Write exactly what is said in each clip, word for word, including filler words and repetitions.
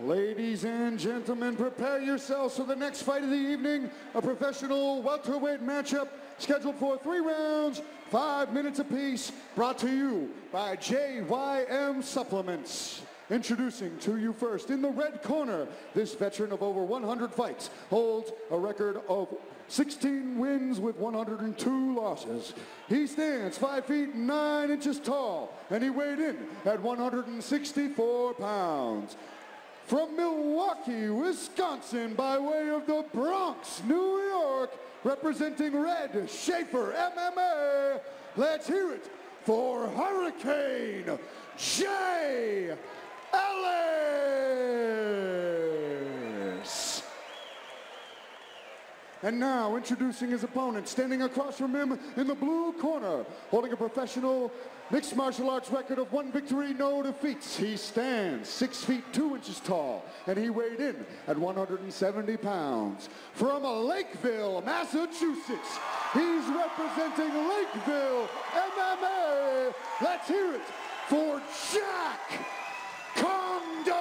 Ladies and gentlemen, prepare yourselves for the next fight of the evening, a professional welterweight matchup scheduled for three rounds, five minutes apiece, brought to you by J Y M Supplements. Introducing to you first, in the red corner, this veteran of over one hundred fights holds a record of sixteen wins with one hundred two losses. He stands five feet nine inches tall, and he weighed in at one hundred sixty-four pounds. From Milwaukee, Wisconsin, by way of the Bronx, New York, representing Red Schaefer M M A, let's hear it for Hurricane J. Ellis. And now introducing his opponent, standing across from him in the blue corner, holding a professional mixed martial arts record of one victory, no defeats. He stands six feet two inches tall, and he weighed in at one hundred seventy pounds. From Lakeville, Massachusetts, he's representing Lakeville M M A. Let's hear it for Jack Congdon.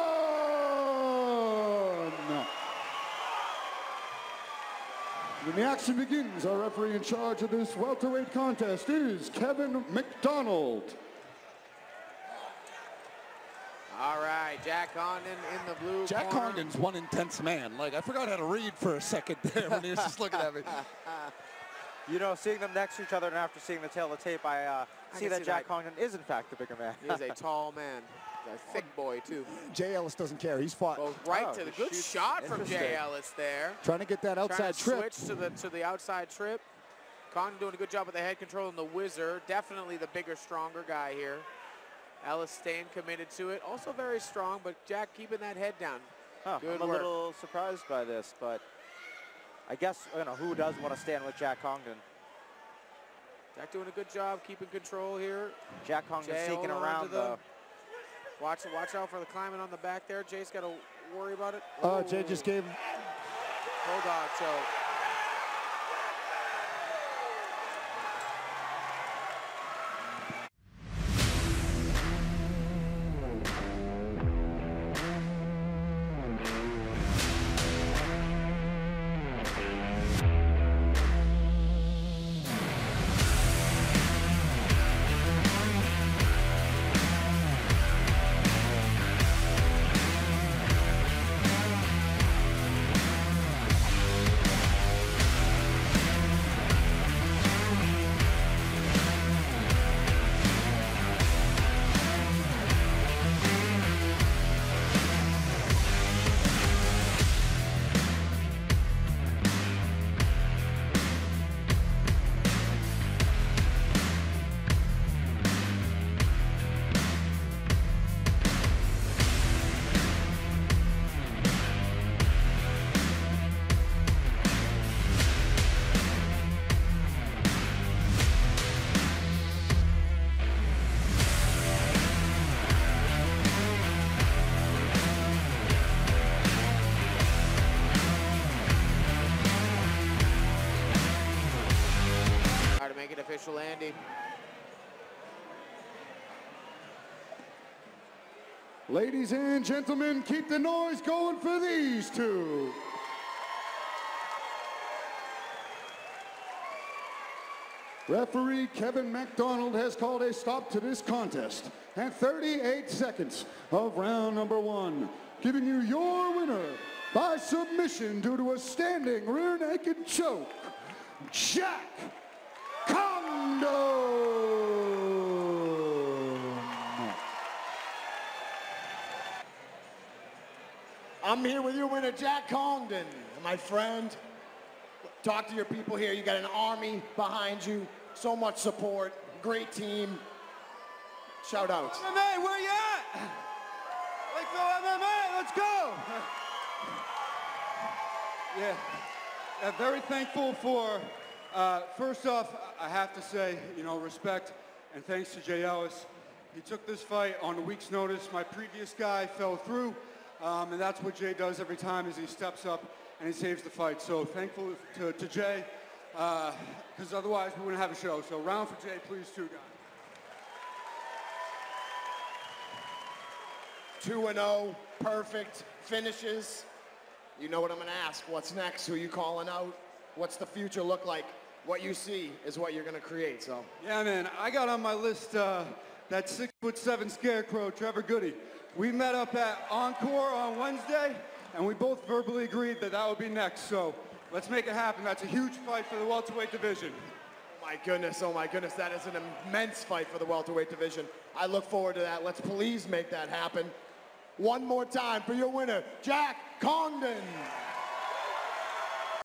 When the action begins, our referee in charge of this welterweight contest is Kevin McDonald. All right, Jack Congdon in the blue Jack corner. Congdon's one intense man. Like, I forgot how to read for a second there when he was just looking at me. You know, seeing them next to each other and after seeing the tail of the tape, I, uh, I see that see Jack that. Congdon is, in fact, the bigger man. He is a tall man. A thick boy, too. Jay Ellis doesn't care. He's fought. Well, right oh, to the good shot from Jay Ellis there. Trying to get that outside to trip. Switch to the, to the outside trip. Congdon doing a good job with the head control and the whizzer. Definitely the bigger, stronger guy here. Ellis staying committed to it. Also very strong, but Jack keeping that head down. Huh, good I'm work. a little surprised by this, but I guess, you know, who does want to stand with Jack Congdon? Jack doing a good job keeping control here. Jack Congdon sneaking around, though. Watch, watch out for the climbing on the back there. Jay's got to worry about it. Oh, uh, Jay just gave him. Hold on, so. Landing. Ladies and gentlemen, keep the noise going for these two. Referee Kevin McDonald has called a stop to this contest at thirty-eight seconds of round number one, giving you your winner by submission due to a standing rear naked choke, Jack I'm here with your winner, Jack Congdon, my friend. Talk to your people here. You got an army behind you. So much support. Great team. Shout out. M M A, where you at? Lakeville M M A, let's go. Yeah, I'm very thankful for. Uh, first off, I have to say, you know, respect and thanks to Jay Ellis. He took this fight on a week's notice. My previous guy fell through, um, and that's what Jay does every time is he steps up and he saves the fight. So thankful to, to Jay, because uh, otherwise we wouldn't have a show. So round for Jay, please, two guys. two and oh, perfect finishes. You know what I'm gonna ask, what's next? Who are you calling out? What's the future look like? What you see is what you're gonna create, so. Yeah, man, I got on my list uh, that six foot seven scarecrow, Trevor Goody. We met up at Encore on Wednesday, and we both verbally agreed that that would be next, so let's make it happen. That's a huge fight for the welterweight division. My goodness, oh my goodness, that is an immense fight for the welterweight division. I look forward to that. Let's please make that happen. One more time for your winner, Jack Congdon.